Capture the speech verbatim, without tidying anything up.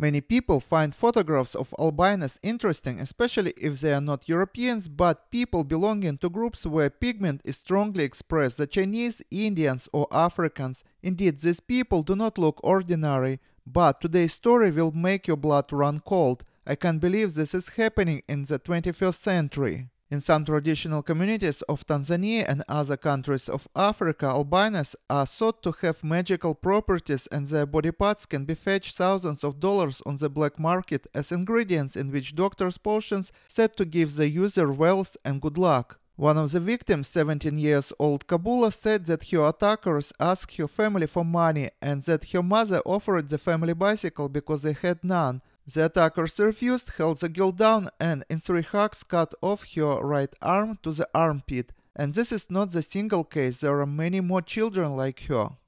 Many people find photographs of albinos interesting, especially if they are not Europeans, but people belonging to groups where pigment is strongly expressed, the Chinese, Indians or Africans. Indeed, these people do not look ordinary, but today's story will make your blood run cold. I can't believe this is happening in the twenty-first century. In some traditional communities of Tanzania and other countries of Africa, albinos are thought to have magical properties, and their body parts can be fetched thousands of dollars on the black market as ingredients in which doctors' potions said to give the user wealth and good luck. One of the victims, seventeen years old Kabula, said that her attackers asked her family for money and that her mother offered the family bicycle because they had none. The attackers refused, held the girl down and in three hugs cut off her right arm to the armpit. And this is not the single case, there are many more children like her.